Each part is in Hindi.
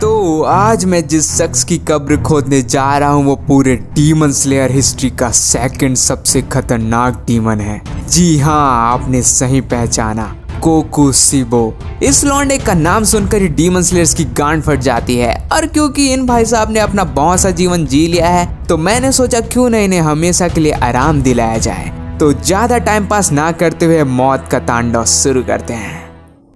तो आज मैं जिस शख्स की कब्र खोदने जा रहा हूँ वो पूरे डीमन स्लेयर हिस्ट्री का सेकंड सबसे खतरनाक डीमन है। जी हाँ, आपने सही पहचाना, कोकुशिबो। इस लौंडे का नाम सुनकर ही डीमन स्लेयर्स की गांड फट जाती है, और क्योंकि इन भाई साहब ने अपना बहुत सा जीवन जी लिया है तो मैंने सोचा क्यों नहीं इन्हें हमेशा के लिए आराम दिलाया जाए। तो ज्यादा टाइम पास ना करते हुए मौत का तांडव शुरू करते हैं।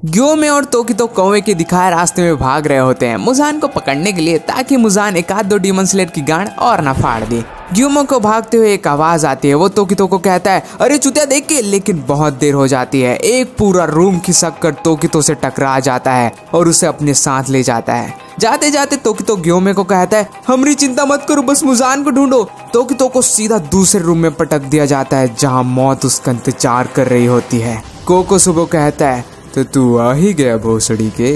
ग्योमे और तोकितो कौवे के दिखाए रास्ते में भाग रहे होते हैं मुज़ान को पकड़ने के लिए, ताकि मुज़ान एक आध दो डीमन स्लेयर की गांड और न फाड़ दे। ग्योमे को भागते हुए एक आवाज आती है, वो तोकितो को कहता है अरे चुतिया देखिए, लेकिन बहुत देर हो जाती है। एक पूरा रूम खिसक कर तोकितो से टकरा जाता है और उसे अपने साथ ले जाता है। जाते जाते तोकितो ग्योमे को कहता है हमरी चिंता मत करो, बस मुज़ान को ढूंढो। तोकितो को सीधा दूसरे रूम में पटक दिया जाता है जहाँ मौत उसका इंतजार कर रही होती है। कोकुशिबो कहता है तो तू आ ही गया भोसड़ी के।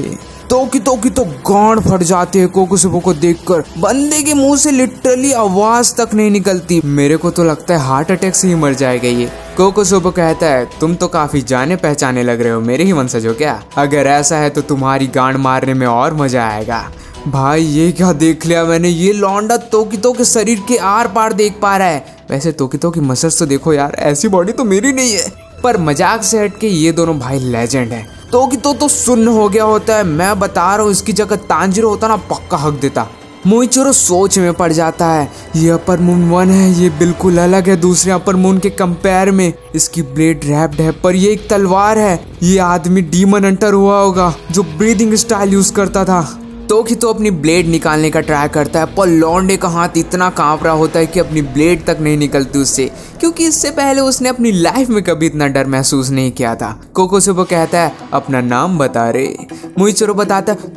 तोकितो गांड फट जाते हैं कोकुशिबो को देखकर। बंदे के मुंह से लिटरली आवाज तक नहीं निकलती। मेरे को तो लगता है हार्ट अटैक से ही मर जाएगा ये। कोकुशिबो कहता है तुम तो काफी जाने पहचाने लग रहे हो, मेरे ही वंशज हो क्या? अगर ऐसा है तो तुम्हारी गांड मारने में और मजा आएगा। भाई ये क्या देख लिया मैंने, ये लौंडा तोकितो के शरीर के आर पार देख पा रहा है। वैसे तोकितो की मसल्स तो देखो यार, ऐसी बॉडी तो मेरी नहीं है। पर मजाक से हटके ये दोनों भाई लेजेंड हैं। तोकितो तो सुन्न हो गया होता है, मैं बता रहा हूँ इसकी जगह तांजिरो होता ना पक्का हक देता। मुइचिरो सोच में पड़ जाता है, ये अपर मून 1 है, ये बिल्कुल अलग है दूसरे अपर मून के कंपेयर में। इसकी ब्लेड रैप्ड है पर ये एक तलवार है। ये आदमी डीमन हंटर हुआ होगा जो ब्रीदिंग स्टाइल यूज करता था। तोकितो अपनी ब्लेड निकालने का ट्राई करता है पर लौंडे का हाथ इतना कांप रहा होता है कि अपनी ब्लेड तक नहीं निकलती उससे, क्योंकि इससे पहले उसने अपनी लाइफ में कभी इतना डर महसूस नहीं किया था। कोकुशिबो कहता है अपना नाम बता रे। मुइचिरो बताता है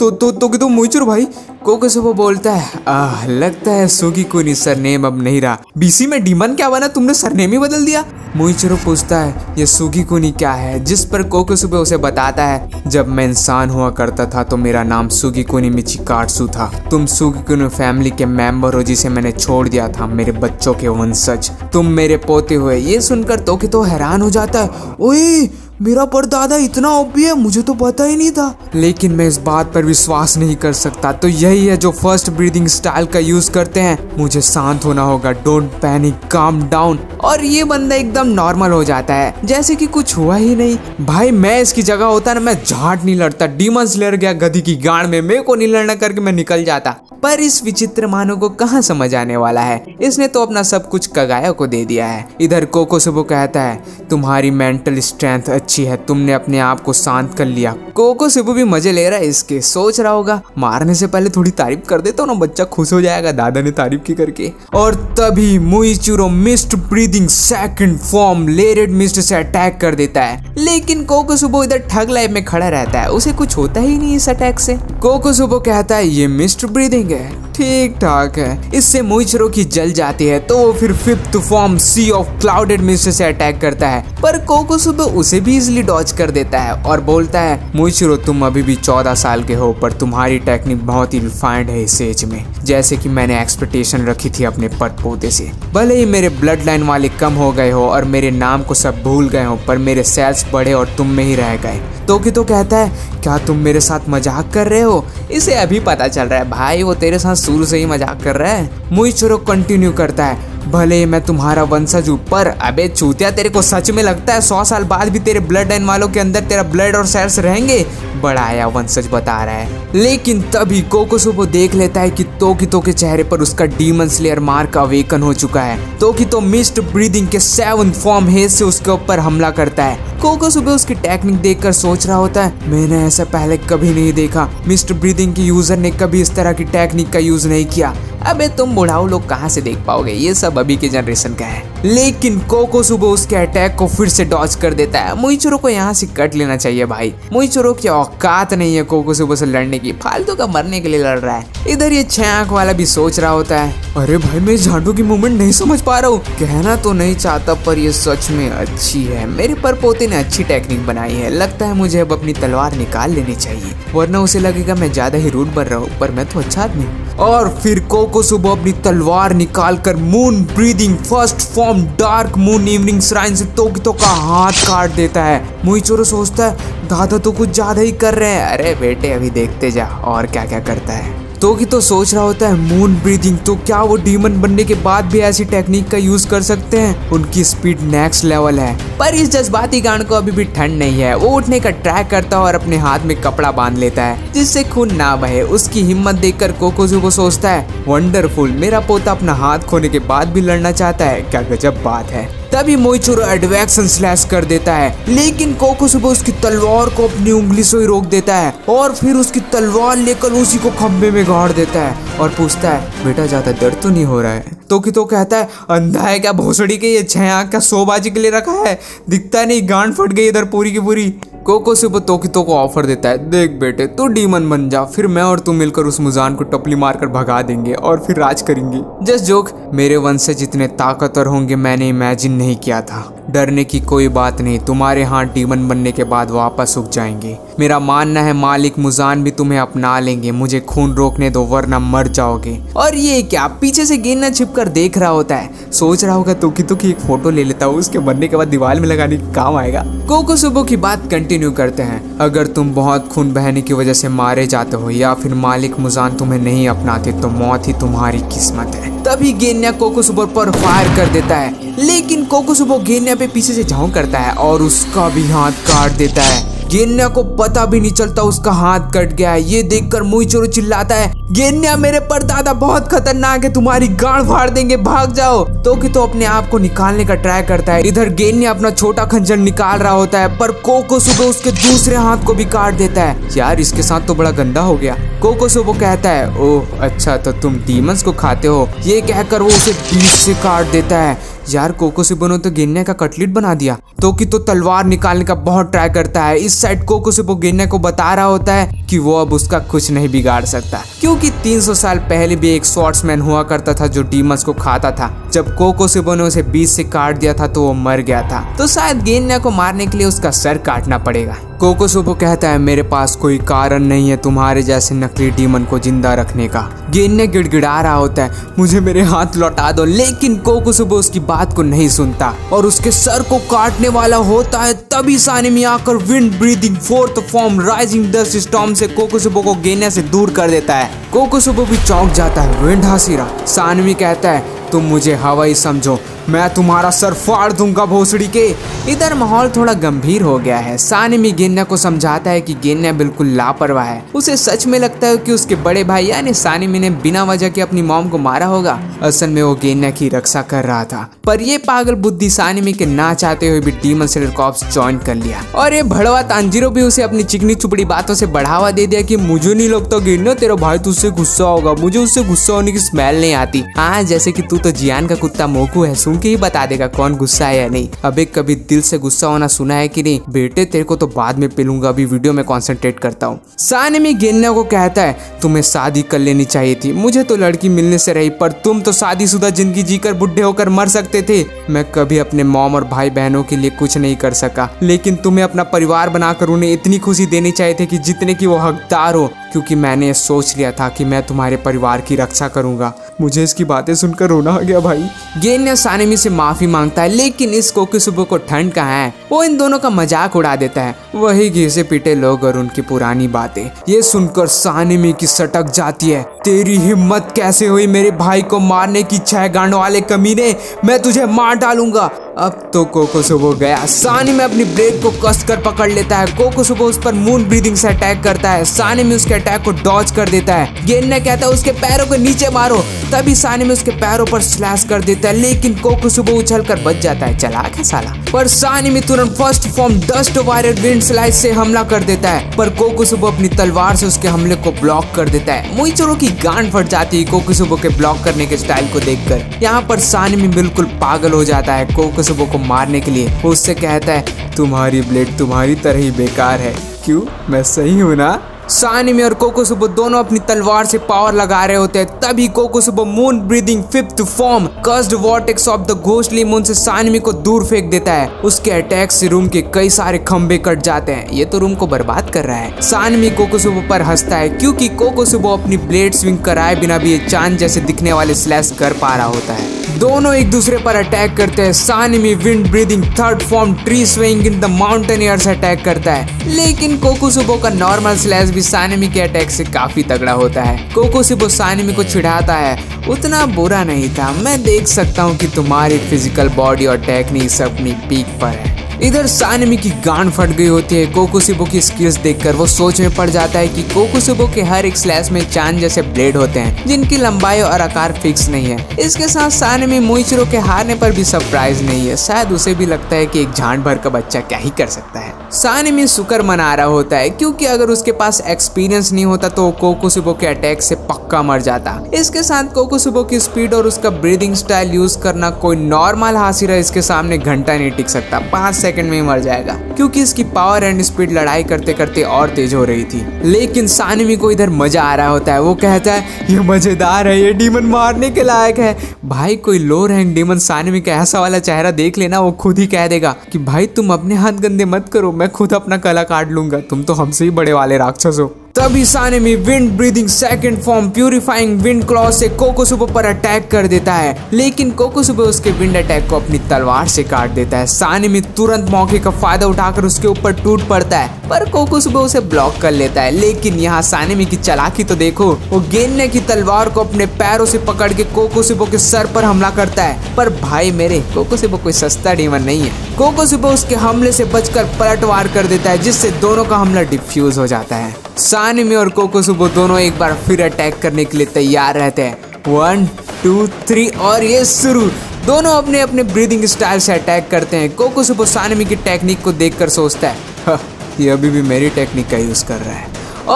तो मुइचिरो भाई। कोकुशिबो बोलता है लगता है सुगिकुनी सरनेम अब नहीं रहा। बीसी में डीमन क्या बना, तुमने सरनेम ही बदल दिया। मुइचिरो पूछता है ये सुगिकुनी क्या है, जिस पर कोकुशिबो उसे बताता है जब मैं इंसान हुआ करता था तो मेरा नाम सुगिकुनी मिचिकात्सु था। तुम सुगिकुनी फैमिली के मेंबर हो जिसे मैंने छोड़ दिया था, मेरे बच्चों के वंशज, तुम मेरे पोते हुए। ये सुनकर तोकितो हैरान हो जाता है, ओए मेरा परदादा इतना ओपी है, मुझे तो पता ही नहीं था। लेकिन मैं इस बात पर विश्वास नहीं कर सकता। तो यही है जो फर्स्ट ब्रीदिंग स्टाइल का यूज करते हैं। मुझे शांत होना होगा, डोंट पैनिक, काम डाउन। और ये बंदा एकदम नॉर्मल हो जाता है जैसे कि कुछ हुआ ही नहीं। भाई मैं इसकी जगह होता ना, मैं झाट नहीं लड़ता। डीमन स्लेयर गया गधी की गांड में, मेरे को नहीं लड़ना करके मैं निकल जाता। पर इस विचित्र मानव को कहाँ समझ आने वाला है, इसने तो अपना सब कुछ कगाया को दे दिया है। इधर कोकुशिबो कहता है तुम्हारी मेंटल स्ट्रेंथ अच्छी है, तुमने अपने आप को शांत कर लिया। कोकुशिबो भी मजे ले रहा है इसके, सोच रहा होगा मारने से पहले थोड़ी तारीफ कर देता हूं ना, बच्चा खुश हो जाएगा, दादा ने तारीफ की करके। और तभी Muichiro mist breathing second form layered mist से अटैक कर देता है, लेकिन कोकुशिबो इधर ठग लाइफ में खड़ा रहता है, उसे कुछ होता ही नहीं इस अटैक से। कोकुशिबो कहता है ये मिस्ट ब्रीदिंग है, ठीक ठाक है। इससे मुइचिरो की जल जाती है तो वो फिर fifth form sea of clouded mist से अटैक करता है, पर कोकुशिबो उसे भी इजिली डॉच कर देता है और बोलता है मुइचिरो तुम अभी भी 14 साल के हो पर तुम्हारी टेक्निक बहुत ही रिफाइंड है इस एज में, जैसे कि मैंने एक्सपेक्टेशन रखी थी अपने परपोते से। भले ही मेरे ब्लड लाइन वाले कम हो गए हो और मेरे नाम को सब भूल गए हो, पर मेरे सेल्स बढ़े और तुम में ही रह गए। तोकितो कहता है क्या तुम मेरे साथ मजाक कर रहे हो? इसे अभी पता चल रहा है भाई वो तेरे साथ शुरू से ही मजाक कर रहा है। मुइचिरो कंटिन्यू करता है भले मैं तुम्हारा वंशज हूँ पर अबे चूतिया तेरे को सच में लगता है 100 साल बाद भी तेरे ब्लड लाइन वालों के अंदर तेरा ब्लड और सेल्स रहेंगे? बढ़ाया वंशज बता रहा है। लेकिन तभी कोकुशिबो देख लेता है कि तोकितो के चेहरे पर उसका डीमन स्लेयर मार्क अवेकन हो चुका है। तोकितो मिस्ट ब्रीदिंग के 7th फॉर्म हेज से उसके ऊपर हमला करता है। कोकुशिबो उसकी टेक्निक देखकर सोच रहा होता है मैंने ऐसा पहले कभी नहीं देखा, मिस्ट ब्रीदिंग के यूजर ने कभी इस तरह की टेक्निक का यूज नहीं किया। अबे तुम बुढ़ाओ लोग कहाँ से देख पाओगे, ये सब अभी के जनरेशन का है। लेकिन कोकुशिबो उसके अटैक को फिर से डॉच कर देता है। मुइचिरो को यहाँ से कट लेना चाहिए भाई, मुइचिरो की औकात नहीं है कोकुशिबो से लड़ने की, फालतू का मरने के लिए लड़ रहा है। इधर ये 6 आंख वाला भी सोच रहा होता है अरे भाई मैं झांडू की मूवमेंट नहीं समझ पा रहा हूँ, कहना तो नहीं चाहता पर ये सच में अच्छी है। मेरे परपोते ने अच्छी टेक्निक बनाई है, लगता है मुझे अब अपनी तलवार निकाल लेनी चाहिए वरना उसे लगेगा मैं ज्यादा ही रूड बन रहा हूँ, पर मैं तो अच्छा आदमी। और फिर कोकुशिबो अपनी तलवार निकालकर moon breathing first form dark moon evening shrine से तोकितो का हाथ काट देता है। मुइचिरो सोचता है दादा तो कुछ ज्यादा ही कर रहे हैं, अरे बेटे अभी देखते जा और क्या क्या करता है। तोकितो सोच रहा होता है मून ब्रीदिंग तो क्या वो डीमन बनने के बाद भी ऐसी टेक्निक का यूज कर सकते हैं, उनकी स्पीड नेक्स्ट लेवल है। पर इस जज्बाती गांड को अभी भी ठंड नहीं है, वो उठने का ट्राई करता है और अपने हाथ में कपड़ा बांध लेता है जिससे खून ना बहे। उसकी हिम्मत देखकर कोकुशिबो सोचता है वंडरफुल, मेरा पोता अपना हाथ खोने के बाद भी लड़ना चाहता है, क्या गजब बात है। तभी मुइचिरो एडवेक्शन स्लैश कर देता है, लेकिन कोकुशिबो उसकी तलवार को अपनी उंगली से ही रोक देता है और फिर उसकी तलवार लेकर उसी को खंभे में गाड़ देता है और पूछता है बेटा ज्यादा दर्द तो नहीं हो रहा है। तोकितो कहता है अंधा है क्या भोसड़ी के, ये छह आंख का शोबाजी के लिए रखा है, दिखता नहीं गांड फट गई इधर पूरी की पूरी। कोकुशिबो तोकितो को ऑफर देता है देख बेटे तू डीमन बन जा, फिर मैं और तू मिलकर उस मुजान को टपली मारकर भगा देंगे और फिर राज करेंगे। जस्ट जोक, मेरे वंश से जितने ताकतवर होंगे मैंने इमेजिन नहीं किया था, डरने की कोई बात नहीं, तुम्हारे हाथ डीमन बनने के बाद वापस उग जाएंगे। मेरा मानना है मालिक मुजान भी तुम्हें अपना लेंगे, मुझे खून रोकने दो वरना मर जाओगे। और ये क्या पीछे से गेंदा छिपकर देख रहा होता है, सोच रहा होगा तोकितो की एक फोटो ले लेता हूँ, उसके बनने के बाद दीवार में लगाने के काम आएगा। कोकुशिबो की बात कंटिन्यू करते हैं, अगर तुम बहुत खून बहने की वजह से मारे जाते हो या फिर मालिक मुजान तुम्हें नहीं अपनाते तो मौत ही तुम्हारी किस्मत है। तभी गेन्या कोकुशिबो पर फायर कर देता है, लेकिन कोकुशिबो गेन्या पे पीछे से झांक करता है और उसका भी हाथ काट देता है। गेन्या को पता भी नहीं चलता उसका हाथ कट गया है, ये देखकर मुइचिरो चिल्लाता है गेन्या मेरे परदादा बहुत खतरनाक है, तुम्हारी गांड फाड़ देंगे, भाग जाओ। तोकितो अपने आप को निकालने का ट्राई करता है, इधर गेन्या अपना छोटा खंजर निकाल रहा होता है पर कोकुशिबो उसके दूसरे हाथ को भी काट देता है। यार इसके साथ तो बड़ा गंदा हो गया। कोकुशिबो कहता है ओह अच्छा तो तुम डीमंस को खाते हो, ये कहकर वो उसे बीच से काट देता है। यार कोकुशिबो ने तो गेन्या का कटलेट बना दिया। तोकितो तलवार निकालने का बहुत ट्राई करता है, इस साइड कोकुशिबो गेन्या को बता रहा होता है कि वो अब उसका कुछ नहीं बिगाड़ सकता क्योंकि 300 साल पहले भी एक स्वॉर्ड्समैन हुआ करता था जो डीमंस को खाता था, जब कोकुशिबो ने उसे बीच से काट दिया था तो वो मर गया था, तो शायद गेन्या को मारने के लिए उसका सर काटना पड़ेगा। कोकुशिबो कहता है मेरे पास कोई कारण नहीं है तुम्हारे जैसे नकली डीमन को जिंदा रखने का। गेन्या गिड़गिड़ा रहा होता है मुझे मेरे हाथ लौटा दो, लेकिन कोकुशिबो उसकी बात को नहीं सुनता और उसके सर को काटने वाला होता है। तभी सानेमी आकर wind breathing fourth form rising dust storm से कोकुशिबो को गेन्या से दूर कर देता है। कोकुशिबो भी चौंक जाता है। Wind Hashira. सानेमी कहता है तुम मुझे हवाई समझो, मैं तुम्हारा सर फाड़ दूंगा भोसड़ी के। इधर माहौल थोड़ा गंभीर हो गया है। सानेमी गेन्या को समझाता है कि गेन्या बिल्कुल लापरवाह है, उसे सच में लगता है कि उसके बड़े भाई यानी सानेमी ने बिना वजह के अपनी मॉम को मारा होगा, असल में वो गेन्या की रक्षा कर रहा था। पर ये पागल बुद्धि सानेमी के ना चाहते हुए भी डीमन स्लेयर कॉर्प्स ज्वाइन कर लिया और ये भड़वा तांजिरो भी उसे अपनी चिकनी चुपड़ी बातों से बढ़ावा दे दिया कि मुझे नहीं लगता गेन्या तेरा भाई तुझसे गुस्सा होगा, मुझे उससे गुस्सा होने की स्मेल नहीं आती। हाँ जैसे की तो जियान का कुत्ता मोकू है, सुन के ही बता देगा कौन गुस्सा है या नहीं। अबे कभी दिल से गुस्सा होना सुना है कि नहीं बेटे, तेरे को तो बाद में पिलूंगा, अभी वीडियो में कंसंट्रेट करता हूँ। सानेमी गेन्या को कहता है तुम्हें शादी कर लेनी चाहिए थी, मुझे तो लड़की मिलने से रही, पर तुम तो शादीशुदा जिंदगी जीकर बुढ़े होकर मर सकते थे। मैं कभी अपने मॉम और भाई बहनों के लिए कुछ नहीं कर सका, लेकिन तुम्हें अपना परिवार बनाकर उन्हें इतनी खुशी देनी चाहिए थी कि जितने की वो हकदार हो, क्योंकि मैंने सोच लिया था कि मैं तुम्हारे परिवार की रक्षा करूंगा। मुझे इसकी बातें सुनकर रोना आ गया भाई। गेन्या सानेमी से माफी मांगता है, लेकिन इस कोकुशिबो को ठंड कहाँ है, वो इन दोनों का मजाक उड़ा देता है, वही घिसे पीटे लोग और उनकी पुरानी बातें। ये सुनकर सानेमी की सटक जाती है, तेरी हिम्मत कैसे हुई मेरे भाई को मारने की छह गांड वाले कमीने, मैं तुझे मार डालूंगा। अब तो कोकुशिबो गया। सानेमी अपनी ब्लेड को कसकर पकड़ लेता है। कोकुशिबो उस पर मून ब्रीदिंग से अटैक करता है, सानेमी उसके अटैक को डॉज कर देता है। गेन्या कहता है उसके पैरों को नीचे मारो, तभी सानेमी उसके पैरों पर स्लैश कर देता है, लेकिन कोकुशिबो उछलकर बच जाता है, चालाक है साला। पर सानेमी तुरंत first form dust viral wind slide से हमला कर देता है, पर कोकुशिबो अपनी तलवार से उसके हमले को ब्लॉक कर देता है। मुइचिरो की गांड फट जाती है कोकुशिबो के ब्लॉक करने के स्टाइल को देखकर। यहाँ पर सानेमी बिल्कुल पागल हो जाता है कोकुशिबो को मारने के लिए, उससे कहता है तुम्हारी ब्लेड तुम्हारी तरह ही बेकार है, क्यों मैं सही हूँ ना। सानेमी और कोकुशिबो दोनों अपनी तलवार से पावर लगा रहे होते हैं, तभी Kokushibo moon breathing fifth form cursed vortex of the ghostly moon से सानेमी को दूर फेंक देता है। उसके अटैक से रूम के कई सारे खंबे कट जाते हैं। ये तो रूम को बर्बाद कर रहा है। सानेमी कोकुशिबो पर हंसता है क्योंकि कोकुशिबो अपनी ब्लेड स्विंग कराए बिना भी ये चांद जैसे दिखने वाले स्लैश कर पा रहा होता है। दोनों एक दूसरे पर अटैक करते हैं। Sanemi wind breathing third form tree swing in the mountain air से अटैक करता है, लेकिन कोकुशिबो का नॉर्मल स्लैश भी सानेमी के अटैक से काफी तगड़ा होता है। कोकुशिबो सानेमी को चिढ़ाता है, उतना बुरा नहीं था, मैं देख सकता हूँ कि तुम्हारी फिजिकल बॉडी और टेक्निक्स अपनी पीक पर है। इधर सानेमी की गांड फट गई होती है। कोकुशिबो की स्किल्स देखकर वो सोच में पड़ जाता है कि कोकुशिबो के हर एक स्लैश में चांद जैसे ब्लेड होते हैं जिनकी लंबाई और आकार फिक्स नहीं है। इसके साथ सानेमी मुइचिरो के हारने पर भी सरप्राइज नहीं है, शायद उसे भी लगता है कि एक झांड भर का बच्चा क्या ही कर सकता है। सानेमी शुक्र मना रहा होता है क्योंकि अगर उसके पास एक्सपीरियंस नहीं होता तो कोकुशिबो के अटैक से पक्का मर जाता। इसके साथ कोकुशिबो की स्पीड और उसका ब्रीदिंग स्टाइल यूज करना कोई नॉर्मल हाशिरा इसके सामने घंटा नहीं टिक सकता, 5 सेकंड में मर जाएगा क्योंकि इसकी पावर एंड स्पीड लड़ाई करते करते और तेज हो रही थी। लेकिन सानेमी को इधर मजा आ रहा होता है। वो कहता है ये मजेदार है, ये डीमन मारने के लायक है। भाई कोई लो रैंक डीमन सानेमी का ऐसा वाला चेहरा देख लेना, वो खुद ही कह देगा कि भाई तुम अपने हाथ गंदे मत करो, मैं खुद अपना कला काट लूंगा, तुम तो हमसे ही बड़े वाले राक्षस हो। तभी Sanemi wind breathing second form purifying wind claw से कोकुशिबो पर अटैक कर देता है, लेकिन कोकुशिबो उसके विंड अटैक को अपनी तलवार से काट देता है। सानेमी तुरंत मौके का फायदा उठाकर उसके ऊपर टूट पड़ता है, पर कोकुशिबो उसे ब्लॉक कर लेता है। लेकिन यहाँ सानेमी की चालाकी तो देखो, वो गेन्या की तलवार को अपने पैरों से पकड़ के कोकुशिबो के सर पर हमला करता है। पर भाई मेरे, कोकुशिबो कोई सस्ता डीमन नहीं है। कोकुशिबो उसके हमले से बचकर पलटवार कर देता है जिससे दोनों का हमला डिफ्यूज हो जाता है। सानेमी और कोकुशिबो दोनों एक बार फिर अटैक करने के लिए तैयार रहते हैं। 1 2 3 और ये शुरू। दोनों अपने अपने ब्रीदिंग स्टाइल से अटैक करते हैं। कोकुशिबो सानेमी की टेक्निक को देखकर सोचता है ये अभी भी मेरी टेक्निक का यूज कर रहा है।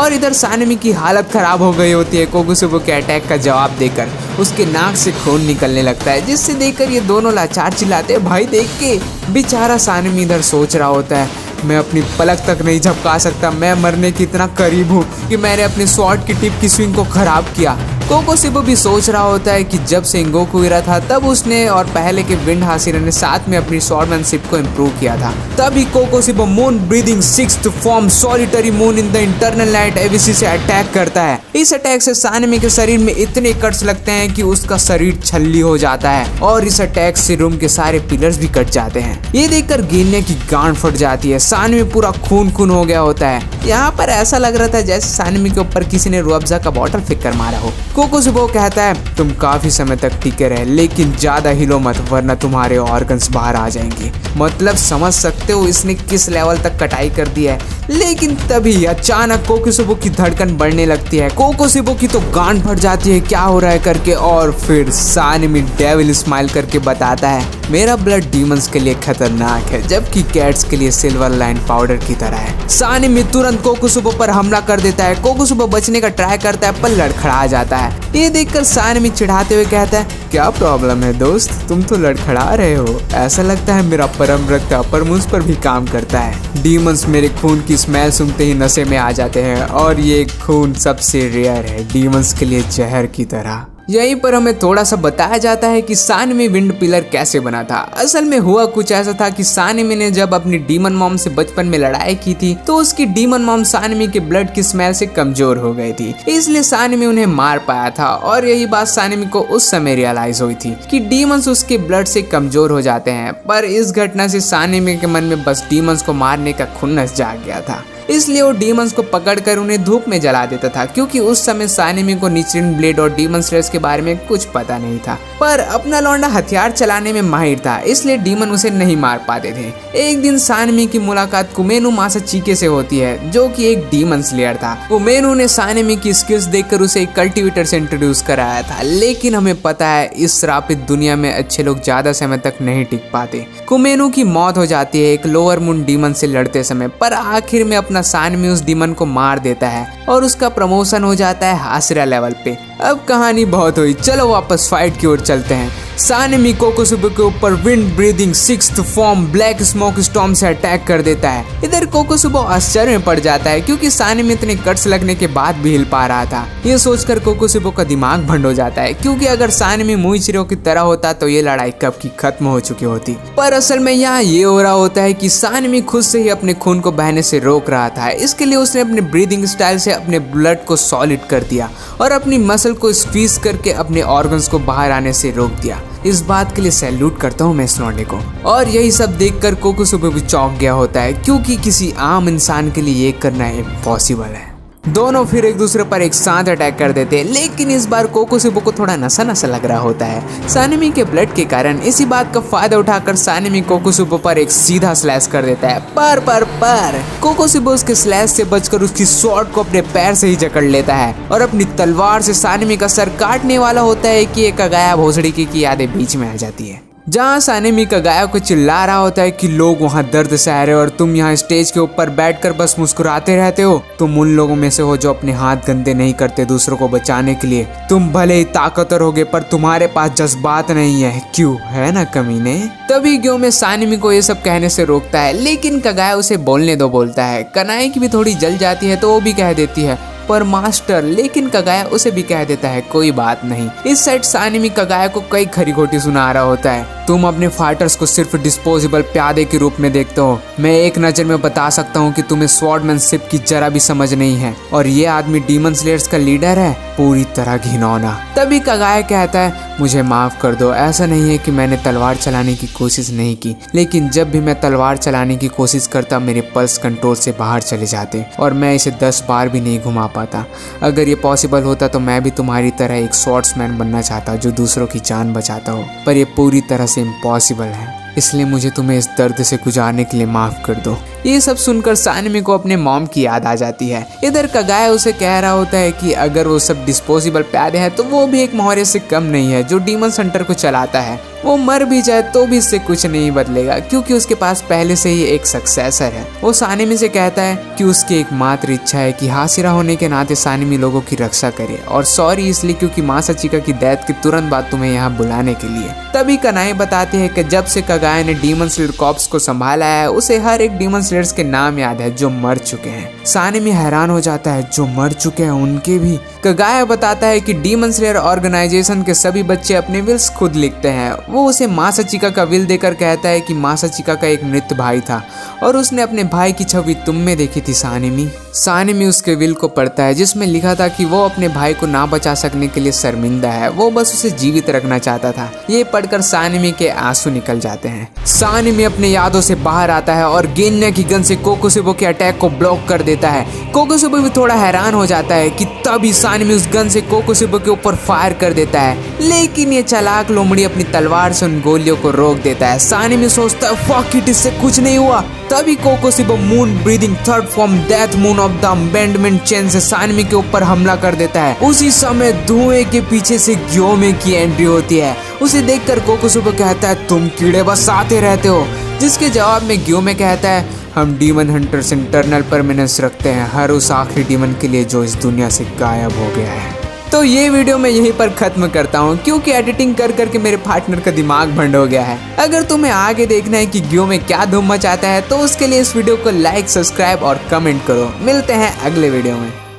और इधर सानेमी की हालत खराब हो गई होती है कोकुशिबो के अटैक का जवाब देकर। उसके नाक से खून निकलने लगता है जिससे देखकर ये दोनों लाचार चिल्लाते हैं भाई देख के। बेचारा सानेमी इधर सोच रहा होता है मैं अपनी पलक तक नहीं झपका सकता, मैं मरने के इतना करीब हूँ कि मैंने अपने शॉट की टिप की स्विंग को खराब किया। कोकुशिबो भी सोच रहा होता है कि जब सेंगोकू गिरा था तब उसने और पहले के विंड हाशिरा ने साथ में अपनी शॉटमैनशिप को इम्प्रूव किया था। तभी Kokushibo moon breathing sixth form solitary moon in the internal light एवीसी से अटैक करता है। इस अटैक से सानेमी के शरीर में इतने कट्स लगते हैं कि उसका शरीर छल्ली हो जाता है और इस अटैक से रूम के सारे पिलर्स भी कट जाते हैं। ये देखकर गेन्या की गांड फट जाती है। सानेमी पूरा खून खून हो गया होता है। यहाँ पर ऐसा लग रहा था जैसे सानेमी के ऊपर किसी ने रूअफ़ज़ा का बॉटल फेंक कर मारा हो। कोकुशिबो कहता है तुम काफी समय तक टिके रहे, लेकिन ज्यादा हिलो मत वरना तुम्हारे ऑर्गन्स बाहर आ जाएंगे। मतलब समझ सकते हो इसने किस लेवल तक कटाई कर दी है। लेकिन तभी अचानक कोकुशिबो की धड़कन बढ़ने लगती है। कोकुशिबो की तो गांड फट जाती है क्या हो रहा है करके, और फिर सानेमी डेविल स्माइल करके बताता है मेरा ब्लड डीमंस के लिए खतरनाक है जबकि कैट्स के लिए सिल्वर लाइन पाउडर की तरह है। सानेमी तुरंत कोकुशिबो पर हमला कर देता है। कोकुशिबो बचने का ट्राई करता है पर लड़खड़ा जाता है। ये देखकर सानेमी चिढ़ाते हुए कहता है क्या प्रॉब्लम है दोस्त, तुम तो लड़खड़ा रहे हो, ऐसा लगता है मेरा परम रक्त अपर मून पर भी काम करता है। डीमंस मेरे खून की स्मेल सुनते ही नशे में आ जाते हैं और ये खून सबसे रेयर है, डीमंस के लिए जहर की तरह। यहीं पर हमें थोड़ा सा बताया जाता है कि सानेमी विंड पिलर कैसे बना था। असल में हुआ कुछ ऐसा था कि सानेमी ने जब अपनी डीमन मॉम से बचपन में लड़ाई की थी तो उसकी डीमन मॉम सानेमी के ब्लड की स्मेल से कमजोर हो गई थी, इसलिए सानेमी उन्हें मार पाया था। और यही बात सानेमी को उस समय रियलाइज हुई थी कि डीमंस उसके ब्लड से कमजोर हो जाते हैं। पर इस घटना से सानेमी के मन में बस डीमंस को मारने का खुन्नस जाग गया था, इसलिए वो डीमंस को पकड़कर उन्हें धूप में जला देता था क्योंकि उस समय सानेमी को निचरिन ब्लेड और डीमन स्लेयर्स के बारे में कुछ पता नहीं था। पर अपना लौंडा हथियार चलाने में माहिर था इसलिए डीमन उसे नहीं मार पाते थे। एक दिन सानेमी की मुलाकात कुमेनो मासाचीके से होती है जो कि एक डीमन स्लेयर था। कुमेनो ने सानेमी की स्किल्स देखकर उसे एक कल्टीवेटर से इंट्रोड्यूस कराया था, लेकिन हमें पता है इस श्रापित दुनिया में अच्छे लोग ज्यादा समय तक नहीं टिक पाते। कुमेनो की मौत हो जाती है एक लोअर मून डीमन से लड़ते समय, पर आखिर में अपना सानेमी उस डीमन को मार देता है और उसका प्रमोशन हो जाता है हाशिरा लेवल पे। अब कहानी बहुत हुई, चलो वापस फाइट की ओर चलते हैं। सानेमी कोकुशिबो के ऊपर wind breathing sixth form black smoke storm से अटैक कर देता है। इधर कोकुशिबो आश्चर्य में पड़ जाता है क्योंकि सानेमी इतने कट्स लगने के बाद भी हिल पा रहा था। ये सोचकर कोकुशिबो का दिमाग भंड हो जाता है क्योंकि अगर सानेमी मुइचिरो की तरह होता तो ये लड़ाई कब की खत्म हो चुकी होती। पर असल में यहाँ ये हो रहा होता है कि सानेमी खुद से ही अपने खून को बहने से रोक रहा था। इसके लिए उसने अपने ब्रीदिंग स्टाइल से अपने ब्लड को सॉलिड कर दिया और अपनी मसल को स्क्वीज करके अपने ऑर्गन्स को बाहर आने से रोक दिया। इस बात के लिए सैल्यूट करता हूँ मैं इस लौंडे को। और यही सब देखकर कोकुशिबो भी चौंक गया होता है क्योंकि किसी आम इंसान के लिए ये करना इम्पॉसिबल है। दोनों फिर एक दूसरे पर एक साथ अटैक कर देते हैं, लेकिन इस बार कोकुशिबो को थोड़ा नशा नशा लग रहा होता है सानेमी के ब्लड के कारण। इसी बात का फायदा उठाकर सानेमी कोकुशिबो पर एक सीधा स्लैश कर देता है। पर कोकुशिबो उसके स्लैश से बचकर उसकी शॉट को अपने पैर से ही जकड़ लेता है और अपनी तलवार से सानेमी का सर काटने वाला होता है कि एक कागाया भोसड़ी की यादें बीच में आ जाती है, जहाँ सानेमी कागाया को चिल्ला रहा होता है कि लोग वहाँ दर्द सह रहे हो और तुम यहाँ स्टेज के ऊपर बैठकर बस मुस्कुराते रहते हो। तुम उन लोगों में से हो जो अपने हाथ गंदे नहीं करते दूसरों को बचाने के लिए। तुम भले ही ताकतवर होगे पर तुम्हारे पास जज्बात नहीं है, क्यों है ना कमीने। तभी ग्योमे सानेमी को ये सब कहने से रोकता है लेकिन कागाया उसे बोलने दो बोलता है। कनाए की भी थोड़ी जल जाती है तो वो भी कह देती है पर मास्टर, लेकिन कागाया उसे भी कह देता है कोई बात नहीं। इस साइड सानेमी कागाया को कई खरी खोटी सुना रहा होता है। तुम अपने फाइटर्स को सिर्फ डिस्पोजेबल प्यादे के रूप में देखते हो। मैं एक नजर में बता सकता हूँ कि तुम्हें स्वॉर्डमैनशिप की जरा भी समझ नहीं है और ये आदमी डीमन स्लेयर्स का लीडर है, पूरी तरह घिनौना। तभी कागाया कहता है मुझे माफ कर दो, ऐसा नहीं है कि मैंने तलवार चलाने की कोशिश नहीं की, लेकिन जब भी मैं तलवार चलाने की कोशिश करता मेरे पल्स कंट्रोल से बाहर चले जाते और मैं इसे 10 बार भी नहीं घुमा पाता। अगर ये पॉसिबल होता तो मैं भी तुम्हारी तरह एक शॉर्ट्समैन बनना चाहता जो दूसरों की जान बचाता हो, पर ये पूरी तरह से इम्पॉसिबल है, इसलिए मुझे तुम्हें इस दर्द से गुजारने के लिए माफ कर दो। ये सब सुनकर सानेमी को अपने मॉम की याद आ जाती है। इधर कागाया उसे कह रहा होता है कि अगर वो सब डिस्पोजेबल प्यादे हैं तो वो भी एक मोहरे से कम नहीं है जो डीमन हंटर को चलाता है। वो मर भी जाए तो भी इससे कुछ नहीं बदलेगा क्योंकि उसके पास पहले से ही एक सक्सेसर है। वो सानेमी से कहता है कि उसकी एकमात्र इच्छा है कि हाशिरा होने के नाते सानेमी लोगों की रक्षा करे और सॉरी इसलिए क्योंकि मासाचिका की डेथ के तुरंत बाद तुम्हें यहाँ बुलाने के लिए। तभी कनाए बताते हैं कि जब से कागाया ने डीमन स्लेयर कॉर्प्स को संभाला है उसे हर एक डीमन स्लेयर्स के नाम याद है जो मर चुके हैं। सानेमी हैरान हो जाता है, जो मर चुके हैं उनके भी। कागाया बताता है कि डीमन स्लेयर ऑर्गेनाइजेशन के सभी बच्चे अपने विल्स खुद लिखते हैं। वो उसे मासाचिका का विल देकर कहता है कि मासाचिका का एक मृत भाई था और उसने अपने भाई की छवि तुम में देखी थी सानेमी। सानेमी उसके विल को पढ़ता है जिसमें लिखा था कि वो अपने भाई को ना बचा सकने के लिए शर्मिंदा है, वो बस उसे जीवित रखना चाहता था। ये पढ़कर सानेमी के आंसू निकल जाते हैं। सानेमी अपने यादों से बाहर आता है और गेन्या की गन से कोकुशिबो के अटैक को ब्लॉक कर देता है। कोकुशिबो भी थोड़ा हैरान हो जाता है कि तभी सानेमी उस गन से कोकुशिबो के ऊपर फायर कर देता है, लेकिन ये चालाक लोमड़ी अपनी तलवार से उन गोलियों को रोक देता है। सानेमी सोचता है फक इट, इससे कुछ नहीं हुआ। तभी Kokushibo moon breathing third form death moon of the abandonment chain से सानेमी के ऊपर हमला कर देता है। उसी समय धुएं के पीछे से ग्योमे की एंट्री होती है। उसे देखकर कोकुशिबो कहता है तुम कीड़े बस आते रहते हो, जिसके जवाब में ग्योमे कहता है हम डीमन हंटर्स इंटरनल परमानेंस रखते हैं, हर उस आखिरी डीमन के लिए जो इस दुनिया से गायब हो गया है। तो ये वीडियो मैं यहीं पर खत्म करता हूँ क्योंकि एडिटिंग कर करके मेरे पार्टनर का दिमाग भंड हो गया है। अगर तुम्हें आगे देखना है कि ग्योमे में क्या धूम मचाता है तो उसके लिए इस वीडियो को लाइक, सब्सक्राइब और कमेंट करो। मिलते हैं अगले वीडियो में।